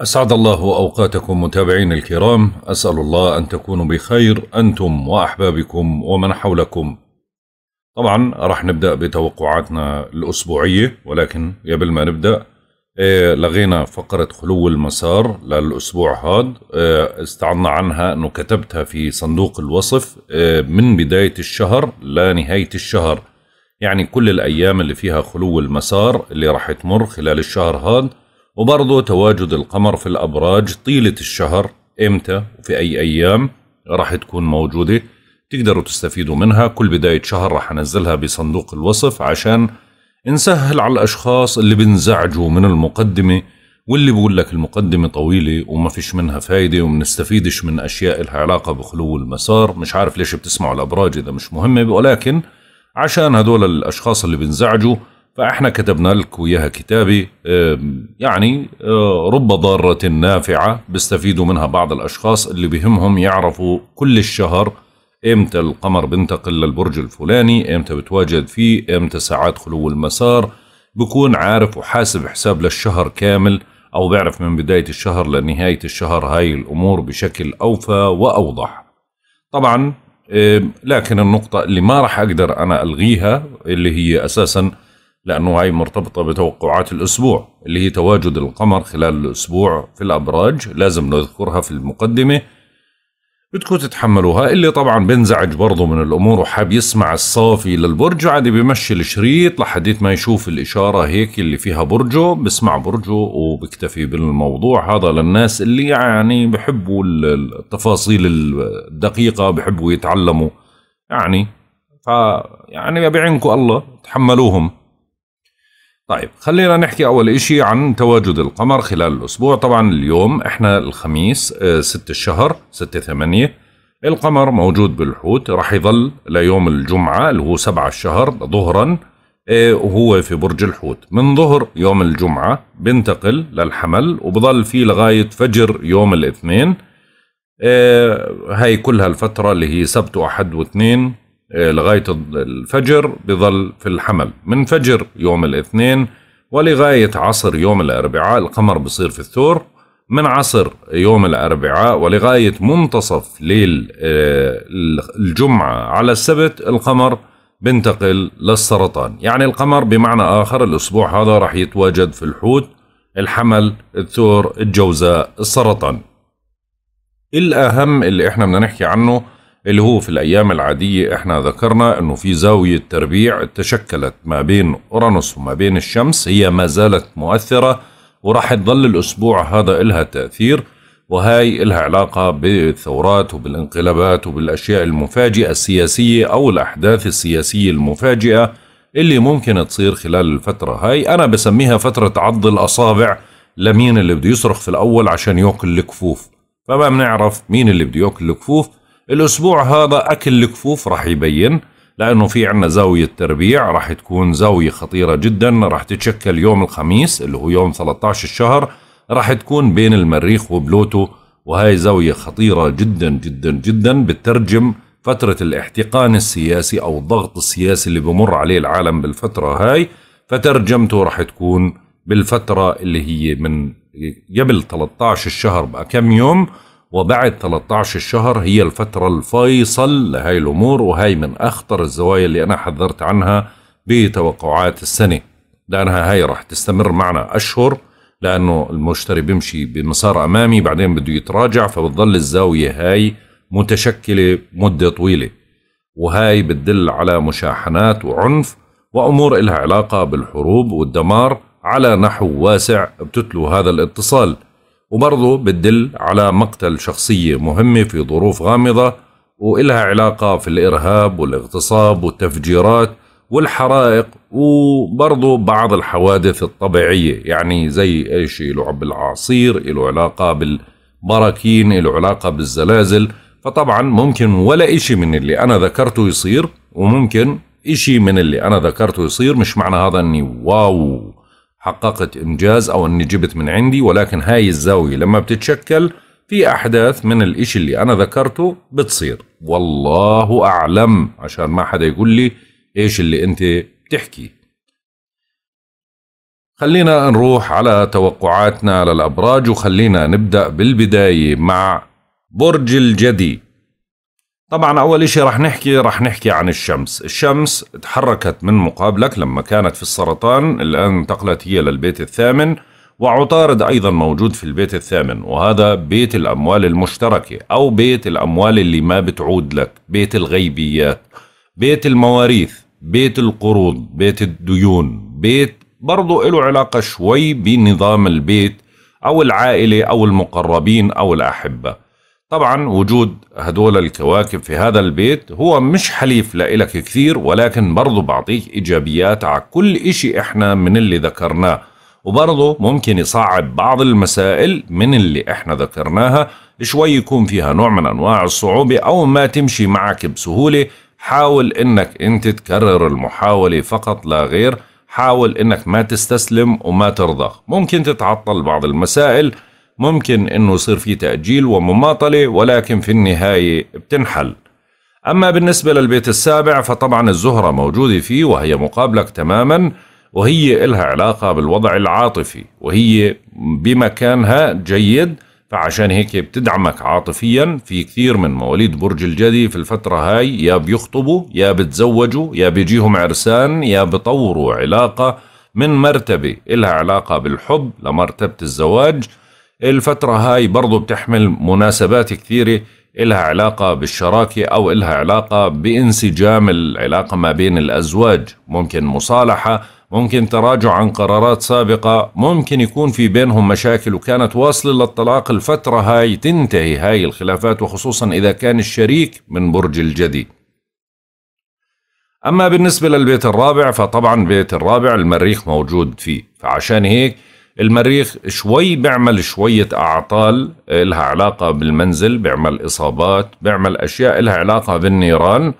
أسعد الله أوقاتكم متابعين الكرام، أسأل الله أن تكونوا بخير أنتم وأحبابكم ومن حولكم. طبعا راح نبدأ بتوقعاتنا الأسبوعية، ولكن قبل ما نبدأ لغينا فقرة خلو المسار للأسبوع هاد، استعنا عنها أنه كتبتها في صندوق الوصف من بداية الشهر لنهاية الشهر، يعني كل الأيام اللي فيها خلو المسار اللي راح تمر خلال الشهر هاد، وبرضه تواجد القمر في الأبراج طيلة الشهر إمتى وفي أي أيام راح تكون موجودة، تقدروا تستفيدوا منها. كل بداية شهر راح أنزلها بصندوق الوصف عشان نسهل على الأشخاص اللي بنزعجوا من المقدمة واللي بقول لك المقدمة طويلة وما فيش منها فايدة ومنستفيدش من أشياء لها علاقة بخلو المسار. مش عارف ليش بتسمعوا الأبراج إذا مش مهمة، ولكن عشان هدول الأشخاص اللي بنزعجوا فإحنا كتبنا لك وياها كتابي، يعني رب ضارة نافعة، بيستفيدوا منها بعض الأشخاص اللي بهمهم يعرفوا كل الشهر إمتى القمر بنتقل للبرج الفلاني، إمتى بتواجد فيه، إمتى ساعات خلو المسار، بكون عارف وحاسب حساب للشهر كامل، أو بيعرف من بداية الشهر لنهاية الشهر هاي الأمور بشكل أوفى وأوضح. طبعا لكن النقطة اللي ما راح أقدر أنا ألغيها اللي هي أساسا لأنه هاي مرتبطة بتوقعات الأسبوع اللي هي تواجد القمر خلال الأسبوع في الأبراج، لازم نذكرها في المقدمة، بدكم تتحملوها. اللي طبعا بنزعج برضه من الأمور وحاب يسمع الصافي للبرج عادي بمشي الشريط لحديت ما يشوف الإشارة هيك اللي فيها برجه، بسمع برجه وبكتفي بالموضوع هذا. للناس اللي يعني بحبوا التفاصيل الدقيقة بحبوا يتعلموا، يعني فيعني بعينكم الله تحملوهم. طيب خلينا نحكي أول إشي عن تواجد القمر خلال الأسبوع. طبعا اليوم إحنا الخميس 6 الشهر 6/8، القمر موجود بالحوت، راح يظل ليوم الجمعة اللي هو 7 الشهر ظهرا، وهو في برج الحوت. من ظهر يوم الجمعة بنتقل للحمل وبظل فيه لغاية فجر يوم الاثنين، هاي كلها الفترة اللي هي سبت وأحد واثنين لغاية الفجر بظل في الحمل. من فجر يوم الاثنين ولغاية عصر يوم الأربعاء القمر بصير في الثور، من عصر يوم الأربعاء ولغاية منتصف ليل الجمعة على السبت القمر بنتقل للسرطان. يعني القمر بمعنى آخر الأسبوع هذا راح يتواجد في الحوت، الحمل، الثور، الجوزاء، السرطان. الأهم اللي احنا بدنا نحكي عنه اللي هو في الأيام العادية احنا ذكرنا انه في زاوية تربيع تشكلت ما بين أورانوس وما بين الشمس، هي ما زالت مؤثرة وراح تظل الأسبوع هذا إلها تأثير، وهاي إلها علاقة بالثورات وبالانقلابات وبالأشياء المفاجئة السياسية أو الأحداث السياسية المفاجئة اللي ممكن تصير خلال الفترة هاي. أنا بسميها فترة عض الأصابع لمين اللي بده يصرخ في الأول عشان يأكل الكفوف، فما بنعرف مين اللي بده يأكل الكفوف. الأسبوع هذا أكل الكفوف راح يبين، لأنه في عنا زاوية تربيع راح تكون زاوية خطيرة جدا، راح تتشكل يوم الخميس اللي هو يوم 13 الشهر، راح تكون بين المريخ وبلوتو، وهي زاوية خطيرة جدا جدا جدا، بتترجم فترة الاحتقان السياسي أو الضغط السياسي اللي بمر عليه العالم بالفترة هاي، فترجمته راح تكون بالفترة اللي هي من قبل 13 الشهر بكم يوم وبعد 13 الشهر، هي الفترة الفيصل لهاي الأمور، وهي من أخطر الزوايا اللي أنا حذرت عنها بتوقعات السنة، لأنها هاي راح تستمر معنا أشهر، لأنه المشتري بيمشي بمسار أمامي بعدين بده يتراجع، فبتظل الزاوية هاي متشكلة مدة طويلة، وهاي بتدل على مشاحنات وعنف وأمور إلها علاقة بالحروب والدمار على نحو واسع بتتلو هذا الاتصال، وبرضه بتدل على مقتل شخصية مهمة في ظروف غامضة وإلها علاقة في الإرهاب والاغتصاب والتفجيرات والحرائق، وبرضه بعض الحوادث الطبيعية، يعني زي إيش له بالعصير، له علاقة بالبراكين، له علاقة بالزلازل. فطبعا ممكن ولا إشي من اللي أنا ذكرته يصير، وممكن إشي من اللي أنا ذكرته يصير. مش معنى هذا أني واو حققت إنجاز أو أني جبت من عندي، ولكن هاي الزاوية لما بتتشكل في أحداث من الإشي اللي أنا ذكرته بتصير، والله أعلم، عشان ما حدا يقول لي إيش اللي أنت بتحكي. خلينا نروح على توقعاتنا للأبراج، وخلينا نبدأ بالبداية مع برج الجدي. طبعا أول إشي رح نحكي عن الشمس. الشمس تحركت من مقابلك لما كانت في السرطان، الآن انتقلت هي للبيت الثامن، وعطارد أيضا موجود في البيت الثامن، وهذا بيت الأموال المشتركة أو بيت الأموال اللي ما بتعود لك، بيت الغيبيات، بيت المواريث، بيت القروض، بيت الديون، بيت برضو له علاقة شوي بنظام البيت أو العائلة أو المقربين أو الأحبة. طبعا وجود هدول الكواكب في هذا البيت هو مش حليف لإلك كثير، ولكن برضو بعطيك إيجابيات على كل إشي إحنا من اللي ذكرناه، وبرضو ممكن يصعب بعض المسائل من اللي إحنا ذكرناها شوي، يكون فيها نوع من أنواع الصعوبة أو ما تمشي معك بسهولة. حاول إنك أنت تكرر المحاولة فقط لا غير، حاول إنك ما تستسلم وما ترضخ. ممكن تتعطل بعض المسائل، ممكن إنه يصير في تأجيل ومماطلة، ولكن في النهاية بتنحل. أما بالنسبة للبيت السابع فطبعا الزهرة موجودة فيه وهي مقابلك تماما، وهي إلها علاقة بالوضع العاطفي، وهي بمكانها جيد، فعشان هيك بتدعمك عاطفيا. في كثير من مواليد برج الجدي في الفترة هاي يا بيخطبوا يا بتزوجوا يا بيجيهم عرسان يا بطوروا علاقة من مرتبة إلها علاقة بالحب لمرتبة الزواج. الفترة هاي برضو بتحمل مناسبات كثيرة إلها علاقة بالشراكة أو إلها علاقة بانسجام العلاقة ما بين الأزواج، ممكن مصالحة، ممكن تراجع عن قرارات سابقة، ممكن يكون في بينهم مشاكل وكانت واصلة للطلاق. الفترة هاي تنتهي هاي الخلافات، وخصوصا إذا كان الشريك من برج الجدي. أما بالنسبة للبيت الرابع فطبعا بيت الرابع المريخ موجود فيه، فعشان هيك المريخ شوي بيعمل شوية أعطال لها علاقة بالمنزل، بيعمل إصابات، بيعمل أشياء لها علاقة بالنيران،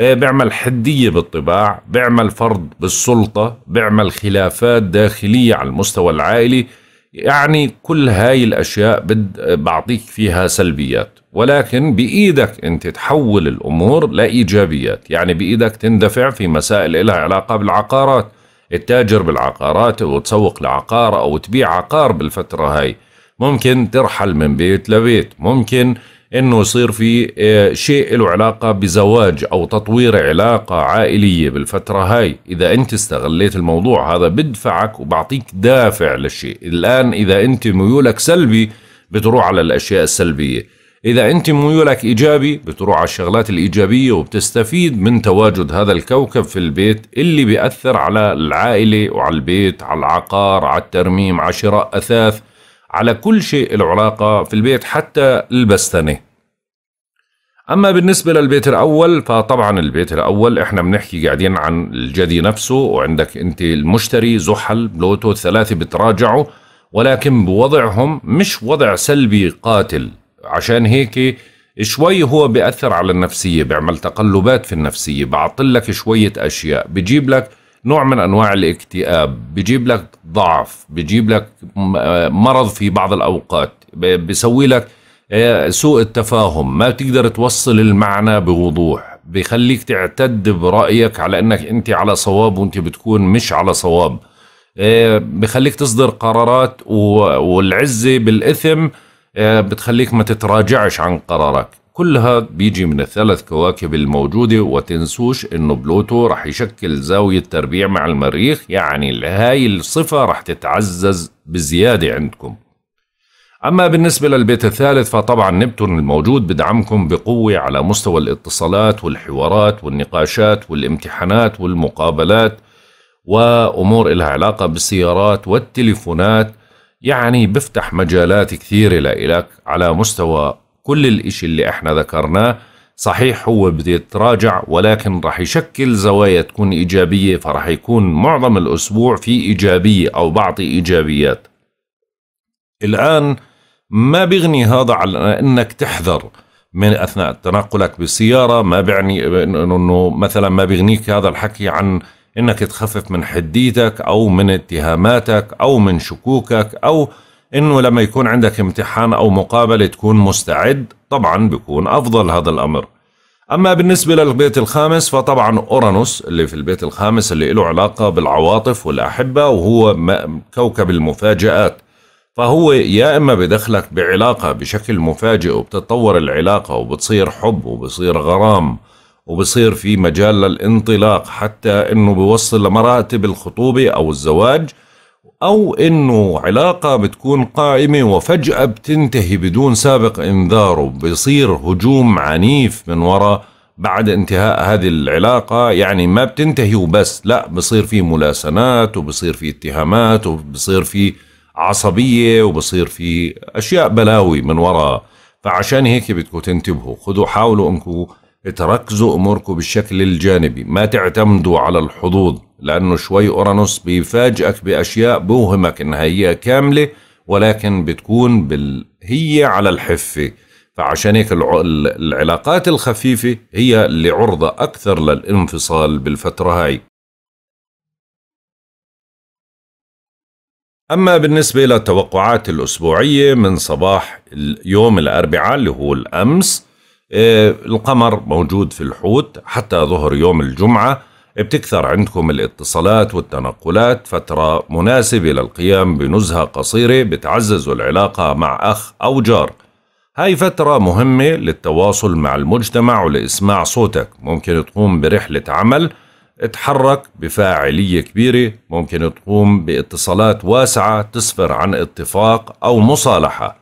بيعمل حدية بالطباع، بيعمل فرض بالسلطة، بيعمل خلافات داخلية على المستوى العائلي. يعني كل هاي الأشياء بعطيك فيها سلبيات، ولكن بإيدك أنت تحول الأمور لإيجابيات. يعني بإيدك تندفع في مسائل لها علاقة بالعقارات، التاجر بالعقارات وتسوق لعقار أو تبيع عقار بالفترة هاي. ممكن ترحل من بيت لبيت، ممكن إنه يصير في شيء له علاقة بزواج أو تطوير علاقة عائلية بالفترة هاي. إذا أنت استغليت الموضوع هذا بدفعك وبعطيك دافع للشيء. الآن إذا أنت ميولك سلبي بتروح على الأشياء السلبية، إذا أنت ميولك إيجابي بتروح على الشغلات الإيجابية، وبتستفيد من تواجد هذا الكوكب في البيت اللي بيأثر على العائلة وعلى البيت، على العقار، على الترميم، على شراء أثاث، على كل شيء له علاقة في البيت حتى البستنة. أما بالنسبة للبيت الأول فطبعا البيت الأول إحنا بنحكي قاعدين عن الجدي نفسه، وعندك أنت المشتري زحل بلوتو الثلاثة بتراجعوا، ولكن بوضعهم مش وضع سلبي قاتل، عشان هيك شوي هو بيأثر على النفسية، بيعمل تقلبات في النفسية، بعطل لك شوية أشياء، بجيب لك نوع من أنواع الاكتئاب، بجيب لك ضعف، بجيب لك مرض في بعض الأوقات، بيسوي لك سوء التفاهم، ما بتقدر توصل المعنى بوضوح، بيخليك تعتد برأيك على أنك أنت على صواب وأنت بتكون مش على صواب، بيخليك تصدر قرارات والعزة بالإثم بتخليك ما تتراجعش عن قرارك. كل هذا بيجي من الثلاث كواكب الموجودة. وتنسوش انه بلوتو رح يشكل زاوية تربيع مع المريخ، يعني هاي الصفة رح تتعزز بزيادة عندكم. اما بالنسبة للبيت الثالث فطبعا نبتون الموجود بدعمكم بقوة على مستوى الاتصالات والحوارات والنقاشات والامتحانات والمقابلات وامور لها علاقة بالسيارات والتليفونات. يعني بفتح مجالات كثيرة لإلك على مستوى كل الاشي اللي احنا ذكرناه. صحيح هو بده يتراجع، ولكن رح يشكل زوايا تكون ايجابية، فرح يكون معظم الاسبوع في ايجابية او بعض ايجابيات. الان ما بيغني هذا على انك تحذر من اثناء تنقلك بالسيارة، ما بيعني انه مثلا ما بيغنيك هذا الحكي عن انك تخفف من حديتك او من اتهاماتك او من شكوكك، او إنه لما يكون عندك امتحان أو مقابلة تكون مستعد. طبعا بيكون أفضل هذا الأمر. أما بالنسبة للبيت الخامس فطبعا أورانوس اللي في البيت الخامس اللي له علاقة بالعواطف والأحبة، وهو كوكب المفاجآت، فهو يا إما بدخلك بعلاقة بشكل مفاجئ وبتتطور العلاقة وبتصير حب وبصير غرام وبصير في مجال للانطلاق حتى إنه بيوصل لمراتب الخطوبة أو الزواج، أو إنه علاقة بتكون قائمة وفجأة بتنتهي بدون سابق إنذار وبيصير هجوم عنيف من وراء بعد انتهاء هذه العلاقة. يعني ما بتنتهي وبس، لا بصير في ملاسنات وبصير في اتهامات وبصير في عصبية وبصير في أشياء بلاوي من وراء. فعشان هيك بدكم تنتبهوا، خذوا حاولوا أنكم تركزوا أموركم بالشكل الجانبي، ما تعتمدوا على الحظوظ، لأنه شوي أورانوس بيفاجئك بأشياء بوهمك إنها هي كاملة ولكن بتكون هي على الحفة. فعشان هيك العلاقات الخفيفة هي اللي عرضة أكثر للانفصال بالفترة هاي. أما بالنسبة للتوقعات الأسبوعية من صباح يوم الأربعاء اللي هو الأمس، القمر موجود في الحوت حتى ظهر يوم الجمعة. بتكثر عندكم الاتصالات والتنقلات، فترة مناسبة للقيام بنزهة قصيرة بتعزز العلاقة مع أخ أو جار. هاي فترة مهمة للتواصل مع المجتمع ولإسماع صوتك. ممكن تقوم برحلة عمل، اتحرك بفاعلية كبيرة، ممكن تقوم باتصالات واسعة تسفر عن اتفاق أو مصالحة.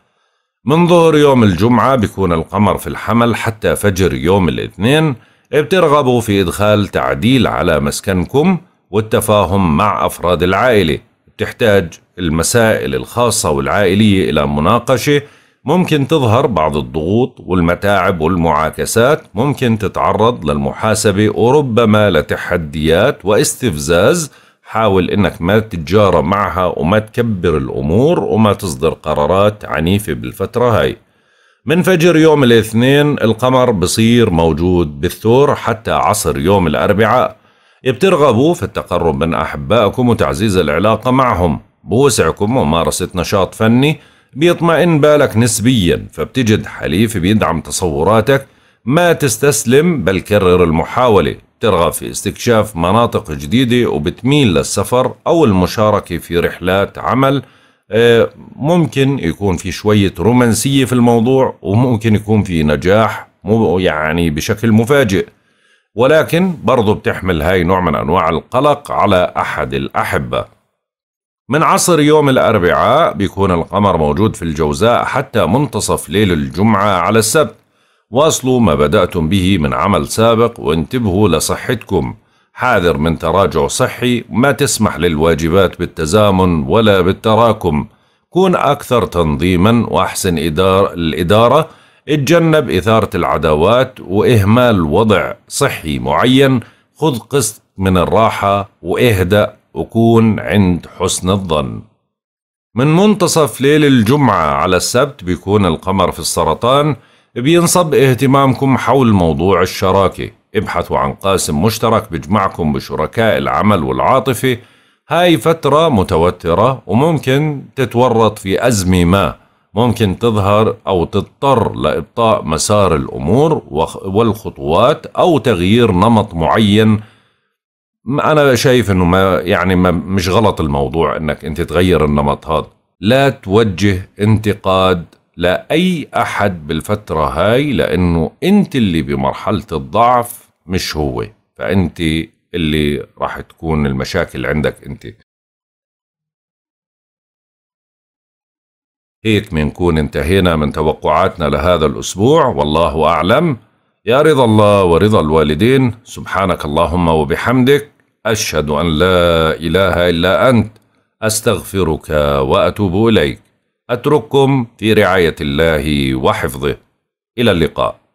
من ظهر يوم الجمعة بيكون القمر في الحمل حتى فجر يوم الاثنين. بترغبوا في إدخال تعديل على مسكنكم والتفاهم مع أفراد العائلة. بتحتاج المسائل الخاصة والعائلية إلى مناقشة، ممكن تظهر بعض الضغوط والمتاعب والمعاكسات، ممكن تتعرض للمحاسبة وربما لتحديات واستفزاز. حاول انك ما تتجارى معها وما تكبر الامور وما تصدر قرارات عنيفة بالفترة هاي. من فجر يوم الاثنين القمر بصير موجود بالثور حتى عصر يوم الاربعاء. بترغبوا في التقرب من احبائكم وتعزيز العلاقة معهم. بوسعكم ممارسة نشاط فني، بيطمئن بالك نسبيا فبتجد حليف بيدعم تصوراتك. ما تستسلم بل كرر المحاولة. بترغب في استكشاف مناطق جديدة وبتميل للسفر أو المشاركة في رحلات عمل. ممكن يكون في شوية رومانسية في الموضوع، وممكن يكون في نجاح يعني بشكل مفاجئ، ولكن برضو بتحمل هاي نوع من أنواع القلق على أحد الأحبة. من عصر يوم الأربعاء بيكون القمر موجود في الجوزاء حتى منتصف ليل الجمعة على السبت. واصلوا ما بدأتم به من عمل سابق وانتبهوا لصحتكم. حاذر من تراجع صحي، ما تسمح للواجبات بالتزامن ولا بالتراكم. كون أكثر تنظيما وأحسن الإدارة. اتجنب إثارة العداوات وإهمال وضع صحي معين. خذ قسط من الراحة واهدأ وكون عند حسن الظن. من منتصف ليل الجمعة على السبت بيكون القمر في السرطان. بينصب اهتمامكم حول موضوع الشراكة. ابحثوا عن قاسم مشترك بيجمعكم بشركاء العمل والعاطفة. هاي فترة متوترة وممكن تتورط في أزمة ما، ممكن تظهر أو تضطر لإبطاء مسار الأمور والخطوات أو تغيير نمط معين. أنا شايف إنه مش غلط الموضوع إنك أنت تغير النمط هذا. لا توجه انتقاد لأي أحد بالفترة هاي، لأنه أنت اللي بمرحلة الضعف مش هو، فأنت اللي راح تكون المشاكل عندك أنت. هيك بنكون انتهينا من توقعاتنا لهذا الأسبوع، والله أعلم. يا رضا الله ورضا الوالدين. سبحانك اللهم وبحمدك، أشهد أن لا إله إلا أنت، أستغفرك وأتوب إليك. أترككم في رعاية الله وحفظه، إلى اللقاء.